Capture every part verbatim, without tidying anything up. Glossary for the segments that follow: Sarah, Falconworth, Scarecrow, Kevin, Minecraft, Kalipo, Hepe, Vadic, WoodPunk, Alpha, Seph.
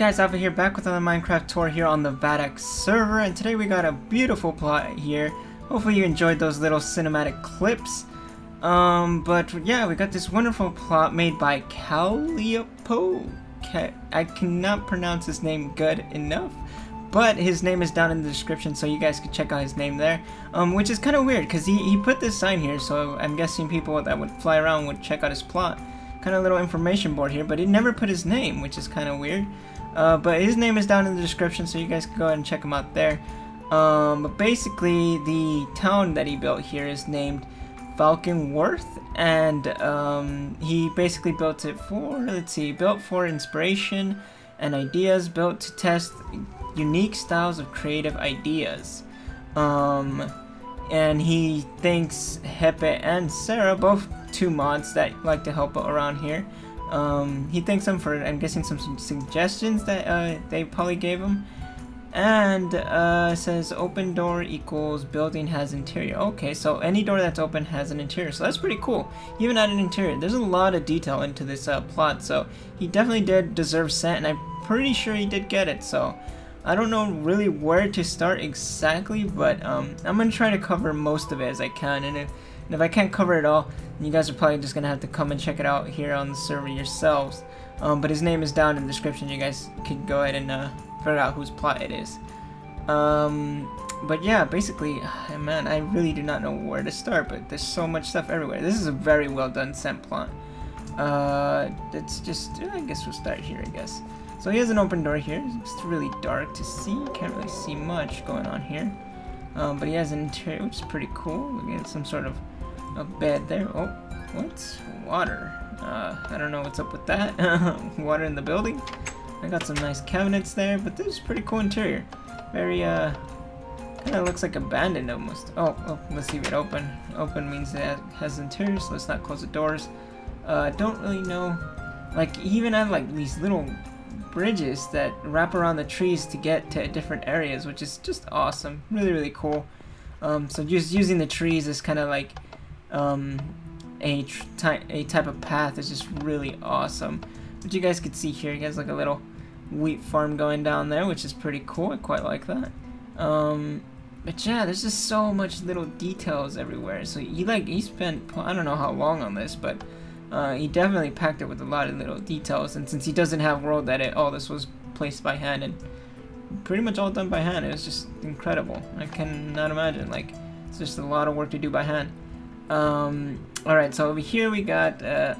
guys, Alpha here, back with another Minecraft tour here on the Vadic server, and today we got a beautiful plot here. Hopefully you enjoyed those little cinematic clips. Um, but yeah, we got this wonderful plot made by Kalipo. I cannot pronounce his name good enough, but his name is down in the description, so you guys can check out his name there. Um, which is kind of weird, because he, he put this sign here, so I'm guessing people that would fly around would check out his plot. Kind of little information board here, but he never put his name, which is kind of weird. Uh, but his name is down in the description, so you guys can go ahead and check him out there. Um, but basically, the town that he built here is named Falconworth, and um, he basically built it for, let's see, built for inspiration and ideas, built to test unique styles of creative ideas. Um, and he thanks Hepe and Sarah, both two mods that like to help around here. Um, he thanks them for, I'm guessing, some suggestions that uh, they probably gave him. And uh, says open door equals building has interior. Okay, so any door that's open has an interior, so that's pretty cool. He even added an interior. There's a lot of detail into this uh, plot, so he definitely did deserve scent, and I'm pretty sure he did get it, so I don't know really where to start exactly, but um, I'm going to try to cover most of it as I can, and if, and if I can't cover it all, you guys are probably just going to have to come and check it out here on the server yourselves. Um, but his name is down in the description. You guys can go ahead and uh, figure out whose plot it is. Um, but yeah, basically, man, I really do not know where to start, but there's so much stuff everywhere. This is a very well done scent plot. Uh, it's just, I guess we'll start here, I guess. So he has an open door here. It's really dark to see. Can't really see much going on here. Um, but he has an interior, which is pretty cool. We get some sort of a bed there. Oh, what's water? Uh, I don't know what's up with that. Water in the building. I got some nice cabinets there, but this is pretty cool interior. Very, uh, kind of looks like abandoned almost. Oh, oh, let's leave it open. Open means it has interior, so let's not close the doors. Uh, don't really know. Like, he even had like these little bridges that wrap around the trees to get to different areas, which is just awesome. Really, really cool. Um, so just using the trees is kind of like um, a, ty a type of path is just really awesome. But you guys could see here, he has like a little wheat farm going down there, which is pretty cool. I quite like that. Um, but yeah, there's just so much little details everywhere. So he like he spent, I don't know how long on this, but Uh, he definitely packed it with a lot of little details, and since he doesn't have world edit, all this was placed by hand and pretty much all done by hand. It was just incredible. I cannot imagine. Like, it's just a lot of work to do by hand. Um, Alright, so over here we got uh,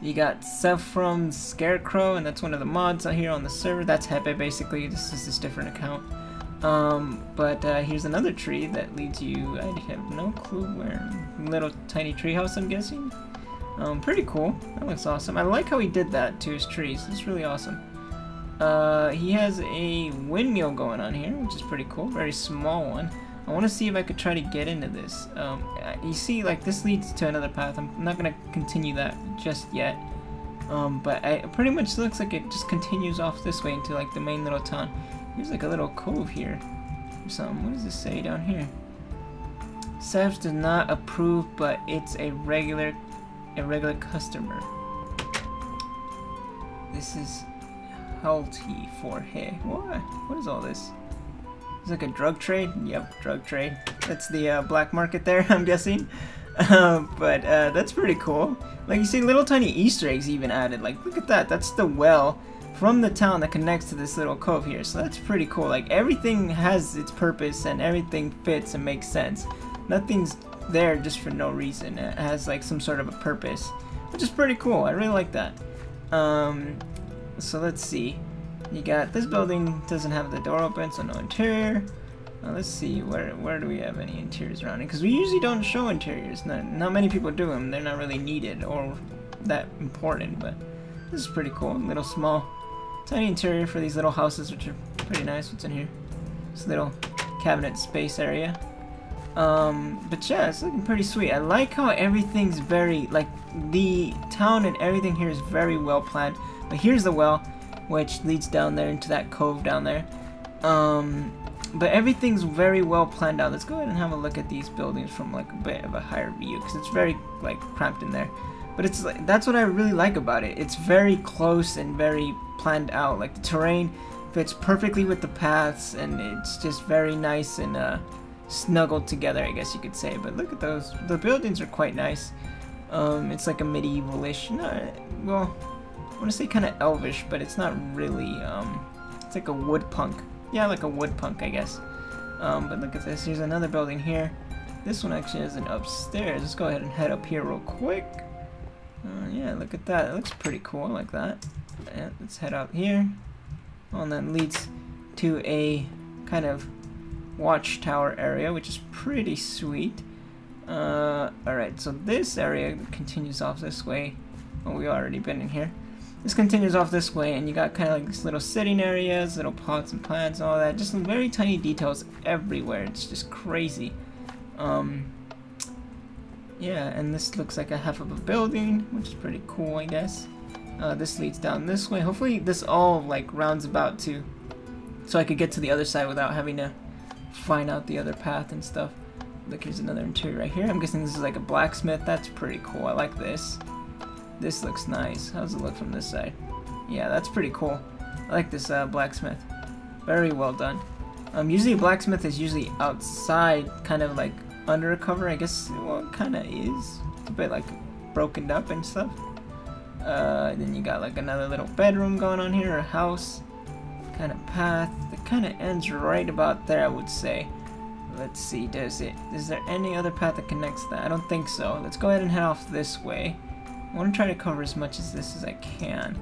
you got Seph from Scarecrow, and that's one of the mods out here on the server. That's Hepe, basically. This is this different account. Um, but uh, here's another tree that leads you, I have no clue where. Little tiny treehouse, I'm guessing. Um, pretty cool. That looks awesome. I like how he did that to his trees. It's really awesome. Uh, he has a windmill going on here, which is pretty cool. Very small one. I want to see if I could try to get into this. Um, you see, like, this leads to another path. I'm not going to continue that just yet. Um, but I, it pretty much looks like it just continues off this way into, like, the main little town. Here's, like, a little cove here or something. What does this say down here? Seph does not approve, but it's a regular... a regular customer. This is healthy for hey. What? What is all this? It's like a drug trade. Yep, drug trade. That's the uh, black market there, I'm guessing. Uh, but uh, that's pretty cool. Like you see, little tiny Easter eggs even added. Like look at that. That's the well from the town that connects to this little cove here. So that's pretty cool. Like everything has its purpose and everything fits and makes sense. Nothing's there just for no reason. It has like some sort of a purpose, which is pretty cool. I really like that. Um, so let's see. You got this building doesn't have the door open, so no interior. Now let's see where where do we have any interiors around it? Because we usually don't show interiors. Not not many people do them. They're not really needed or that important. But this is pretty cool. Little small, tiny interior for these little houses, which are pretty nice. What's in here? This little cabinet space area. Um, but yeah, it's looking pretty sweet. I like how everything's very, like, the town and everything here is very well planned. But here's the well, which leads down there into that cove down there. Um, but everything's very well planned out. Let's go ahead and have a look at these buildings from, like, a bit of a higher view, because it's very, like, cramped in there. But it's like, that's what I really like about it. It's very close and very planned out. Like the terrain fits perfectly with the paths, and it's just very nice and uh, snuggled together, I guess you could say. But look at those. The buildings are quite nice. Um, it's like a medieval-ish. No, well, I want to say kind of elvish, but it's not really. Um, it's like a WoodPunk. Yeah, like a WoodPunk, I guess. Um, but look at this. Here's another building here. This one actually has an upstairs. Let's go ahead and head up here real quick. Uh, yeah, look at that. It looks pretty cool. I like that. Yeah, let's head up here. Well, and that leads to a kind of watchtower area, which is pretty sweet. Uh, Alright, so this area continues off this way. Oh, we've already been in here. This continues off this way, and you got kind of like these little sitting areas, little pots and plants and all that. Just some very tiny details everywhere. It's just crazy. Um, yeah, and this looks like a half of a building, which is pretty cool, I guess. Uh, this leads down this way. Hopefully this all like rounds about to, so I could get to the other side without having to find out the other path and stuff. Look, here's another interior right here. I'm guessing this is like a blacksmith. That's pretty cool. I like this. This looks nice. How's it look from this side? Yeah, that's pretty cool. I like this uh, blacksmith. Very well done. Um, usually a blacksmith is usually outside, kind of like under a cover, I guess. Well, it kind of is. It's a bit like broken up and stuff. Uh, then you got like another little bedroom going on here, a house, kind of path. It kind of ends right about there, I would say. Let's see, does it? Is there any other path that connects that? I don't think so. Let's go ahead and head off this way. I want to try to cover as much as this as I can.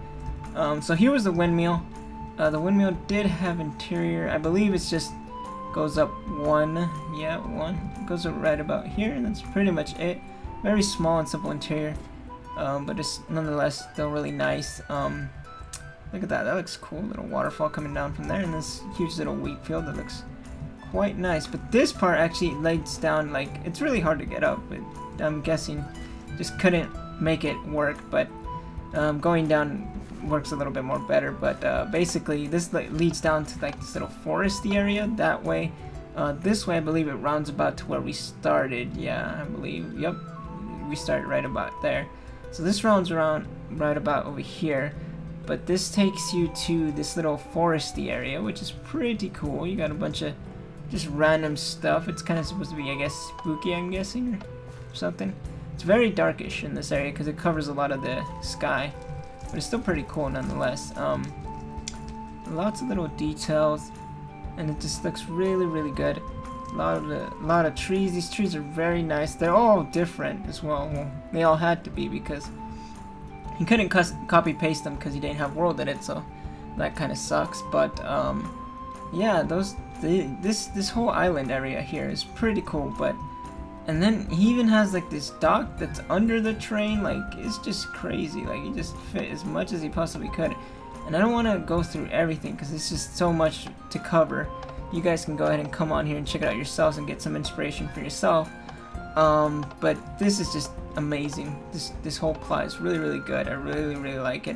Um, so here was the windmill. Uh, the windmill did have interior. I believe it's just goes up one. Yeah, one. It goes up right about here, and that's pretty much it. Very small and simple interior. Um, but it's nonetheless still really nice. Um, look at that, that looks cool. Little waterfall coming down from there, and this huge little wheat field that looks quite nice. But this part actually leads down, like, it's really hard to get up, but I'm guessing just couldn't make it work, but um, going down works a little bit more better. But uh, basically this leads down to like this little foresty area that way. Uh, this way I believe it rounds about to where we started. Yeah, I believe, yep, we started right about there. So this rounds around right about over here, but this takes you to this little foresty area, which is pretty cool. You got a bunch of just random stuff. It's kind of supposed to be, I guess, spooky, I'm guessing, or something. It's very darkish in this area because it covers a lot of the sky, but it's still pretty cool nonetheless. Um, lots of little details, and it just looks really, really good. A lot of the, a lot of trees. These trees are very nice. They're all different as well. Well, they all had to be because he couldn't copy paste them because he didn't have world in it. So that kind of sucks. But um, yeah, those the, this this whole island area here is pretty cool. But and then he even has like this dock that's under the train. Like, it's just crazy. Like, he just fit as much as he possibly could. And I don't want to go through everything because it's just so much to cover. You guys can go ahead and come on here and check it out yourselves and get some inspiration for yourself. Um, but this is just amazing. This this whole plot is really, really good. I really, really like it.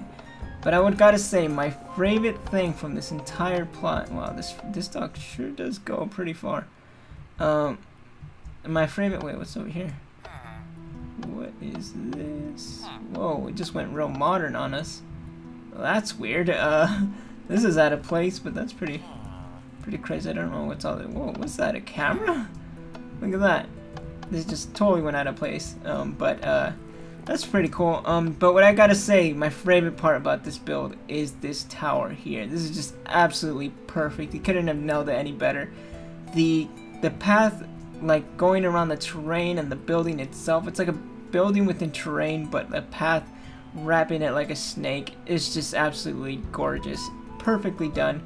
But I would gotta say my favorite thing from this entire plot. Wow, this this dog sure does go pretty far. Um, my favorite. Wait, what's over here? What is this? Whoa, it just went real modern on us. Well, that's weird. Uh, this is out of place, but that's pretty. Pretty crazy. I don't know what's all that. Whoa, what's that? A camera? Look at that. This just totally went out of place. Um, but uh, that's pretty cool. Um, but what I gotta say, my favorite part about this build is this tower here. This is just absolutely perfect. You couldn't have nailed it any better. The the path, like going around the terrain and the building itself. It's like a building within terrain, but the path wrapping it like a snake is just absolutely gorgeous. Perfectly done.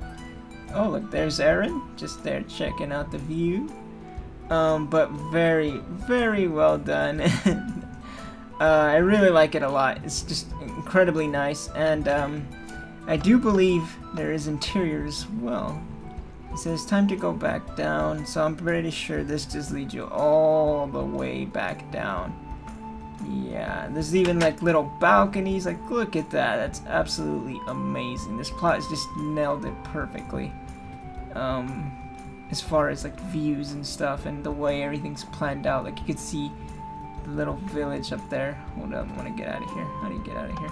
Oh, look, there's Aaron, just there checking out the view. Um, but very, very well done. uh, I really like it a lot. It's just incredibly nice. And um, I do believe there is interior as well. It says time to go back down. So I'm pretty sure this just leads you all the way back down. Yeah, there's even like little balconies. Like, look at that. That's absolutely amazing. This plot has just nailed it perfectly. Um, as far as like views and stuff and the way everything's planned out, like you could see the little village up there. Hold up, I want to get out of here. How do you get out of here?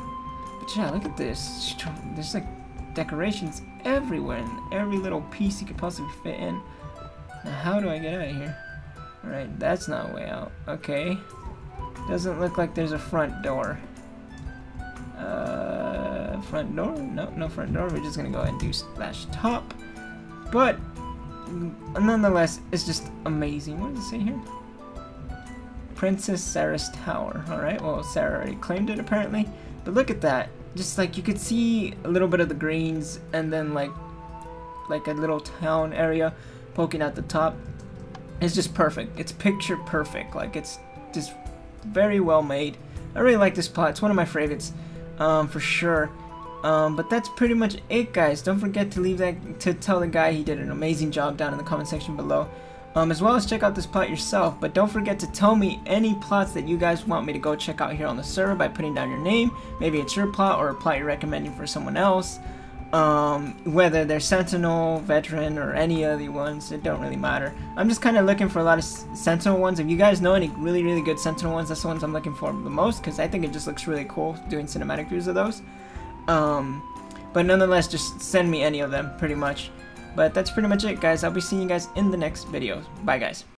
But yeah, look at this. There's like decorations everywhere, and every little piece you could possibly fit in. Now, how do I get out of here? Alright, that's not a way out. Okay. Doesn't look like there's a front door. Uh, front door? No, no front door. We're just gonna go ahead and do slash top. But nonetheless, it's just amazing. What does it say here? Princess Sarah's Tower. Alright, well, Sarah already claimed it apparently. But look at that. Just like you could see a little bit of the greens and then like like a little town area poking out the top. It's just perfect. It's picture perfect. Like, it's just very well made. I really like this plot. It's one of my favorites, um, for sure. Um, but that's pretty much it, guys. Don't forget to leave that to tell the guy he did an amazing job down in the comment section below. Um, as well as check out this plot yourself. But don't forget to tell me any plots that you guys want me to go check out here on the server by putting down your name. Maybe it's your plot or a plot you're recommending for someone else. Um, whether they're Sentinel, Veteran, or any other ones, it don't really matter. I'm just kind of looking for a lot of Sentinel ones. If you guys know any really, really good Sentinel ones, that's the ones I'm looking for the most, because I think it just looks really cool doing cinematic views of those. Um, but nonetheless, just send me any of them, pretty much. But that's pretty much it, guys. I'll be seeing you guys in the next video. Bye, guys.